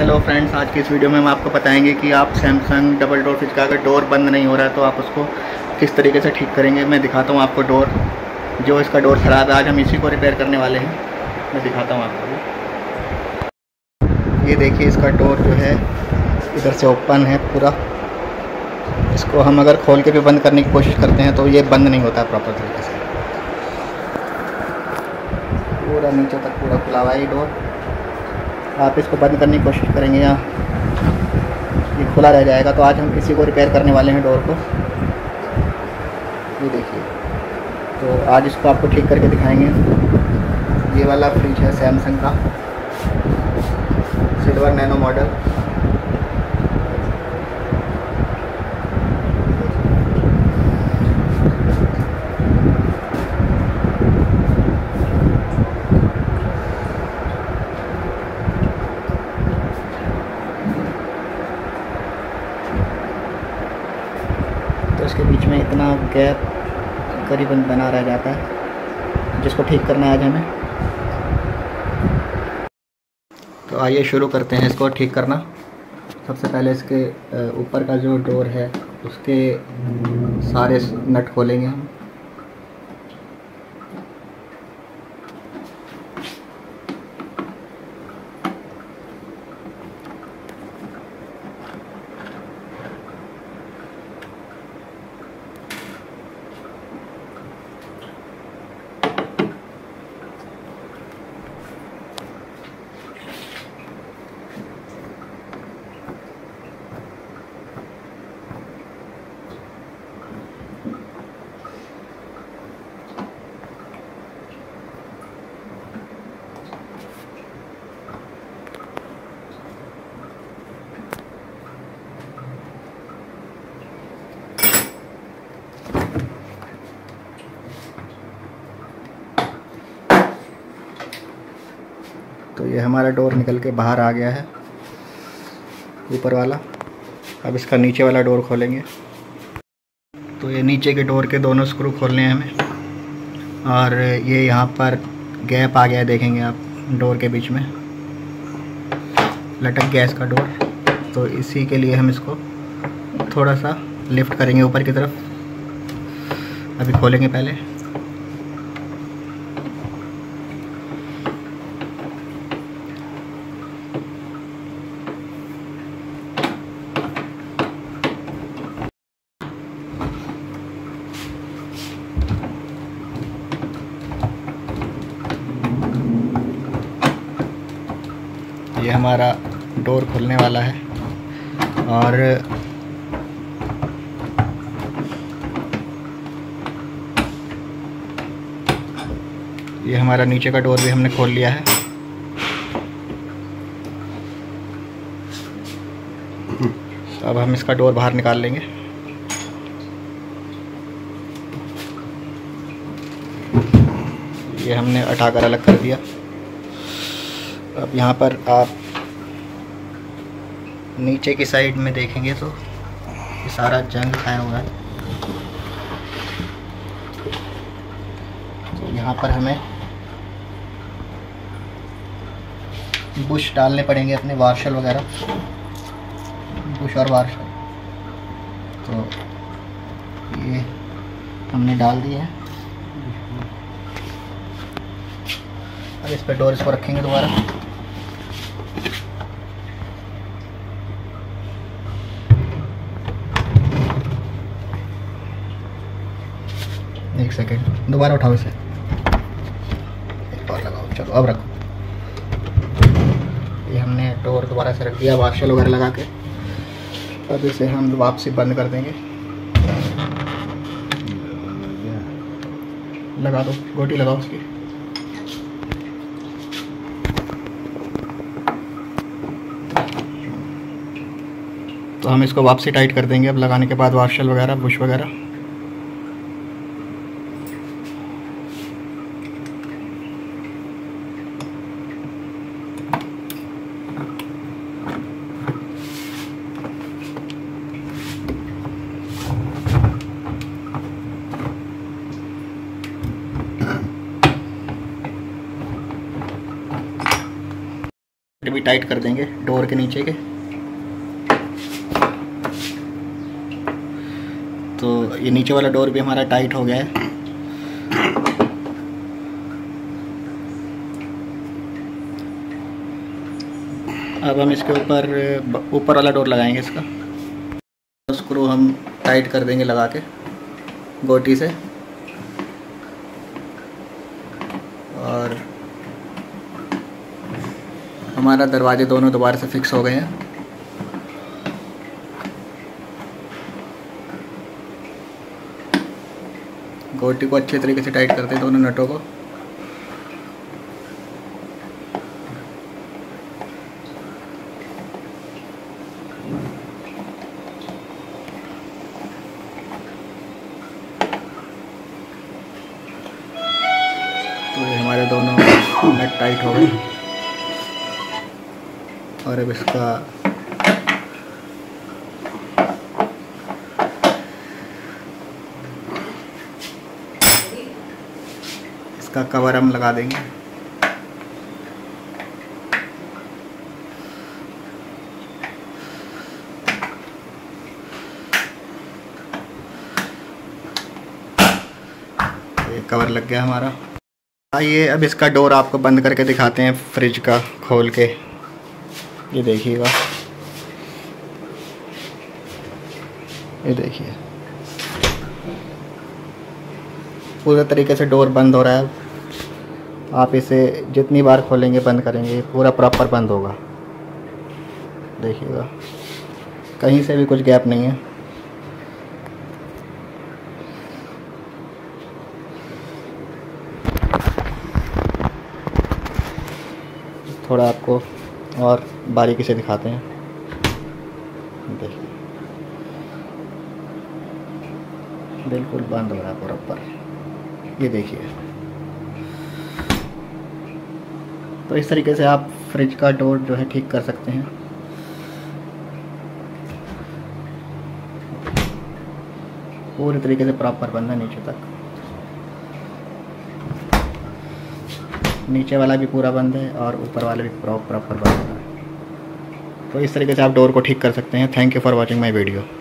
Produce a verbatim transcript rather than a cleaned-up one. Hello friends, आज की इस वीडियो में हम आपको बताएंगे कि आप सैमसंग डबल डोर फ्रिज का अगर डोर बंद नहीं हो रहा है तो आप उसको किस तरीके से ठीक करेंगे। मैं दिखाता हूँ आपको डोर, जो इसका डोर ख़राब है, आज हम इसी को रिपेयर करने वाले हैं। मैं दिखाता हूँ आपको, ये देखिए इसका डोर जो है इधर से ओपन है पूरा। इसको हम अगर खोल के भी बंद करने की कोशिश करते हैं तो ये बंद नहीं होता प्रॉपर तरीके से। पूरा नीचे तक पूरा खुला हुआ है डोर। आप इसको बंद करने की कोशिश करेंगे या ये खुला रह जाएगा। तो आज हम इसी को रिपेयर करने वाले हैं, डोर को। ये देखिए, तो आज इसको आपको ठीक करके दिखाएंगे। ये वाला फ्रिज है सैमसंग का, सिल्वर नैनो मॉडल। तो इसके बीच में इतना गैप करीबन बना रह जाता है, जिसको ठीक करना है आज हमें। तो आइए शुरू करते हैं इसको ठीक करना। सबसे पहले इसके ऊपर का जो डोर है उसके सारे नट खोलेंगे हम। तो ये हमारा डोर निकल के बाहर आ गया है, ऊपर वाला। अब इसका नीचे वाला डोर खोलेंगे। तो ये नीचे के डोर के दोनों स्क्रू खोलने हैं हमें। और ये यहाँ पर गैप आ गया है, देखेंगे आप, डोर के बीच में लटक गया इसका डोर। तो इसी के लिए हम इसको थोड़ा सा लिफ्ट करेंगे ऊपर की तरफ। अभी खोलेंगे पहले। ये हमारा डोर खुलने वाला है। और ये हमारा नीचे का डोर भी हमने खोल लिया है। तो अब हम इसका डोर बाहर निकाल लेंगे। ये हमने हटाकर अलग कर दिया। अब यहाँ पर आप नीचे की साइड में देखेंगे तो ये सारा जंग खाया हुआ है। तो यहाँ पर हमें बुश डालने पड़ेंगे, अपने वार्शल वगैरह, बुश और वार्शल। तो ये हमने डाल दिए हैं। अब इस पर डोर इसको रखेंगे दोबारा। एक सेकेंड, दोबारा उठाओ इसे, एक और लगाओ, चलो अब रखो। ये हमने डोर दोबारा से रख दिया वार्शल वगैरह लगा के। अब इसे हम वापसी बंद कर देंगे। लगा दो, गोटी लगाओ उसकी। तो हम इसको वापसी टाइट कर देंगे अब, लगाने के बाद वार्शल वगैरह, बुश वगैरह। भी टाइट कर देंगे डोर के नीचे के। तो ये नीचे वाला डोर भी हमारा टाइट हो गया है। अब हम इसके ऊपर ऊपर वाला डोर लगाएंगे, इसका स्क्रू हम टाइट कर देंगे लगा के गोटी से, और हमारा दरवाजे दोनों दोबारा से फिक्स हो गए हैं। गोटी को अच्छे तरीके से टाइट करते हैं दोनों नटों को। तो ये हमारे दोनों नट टाइट हो गए, और अब इसका इसका कवर हम लगा देंगे। ये कवर लग गया हमारा। आइए अब इसका डोर आपको बंद करके दिखाते हैं, फ्रिज का खोल के। ये देखिएगा, ये देखिए पूरे तरीके से डोर बंद हो रहा है। आप इसे जितनी बार खोलेंगे बंद करेंगे पूरा प्रॉपर बंद होगा। देखिएगा कहीं से भी कुछ गैप नहीं है। थोड़ा आपको और बारीकी से दिखाते हैं। देखिए बिल्कुल बंद हो रहा है प्रॉपर, ये देखिए। तो इस तरीके से आप फ्रिज का डोर जो है ठीक कर सकते हैं। पूरे तरीके से प्रॉपर बंद है नीचे तक, नीचे वाला भी पूरा बंद है और ऊपर वाला भी प्रॉपर बंद है। तो इस तरीके से आप डोर को ठीक कर सकते हैं। Thank you for watching my video.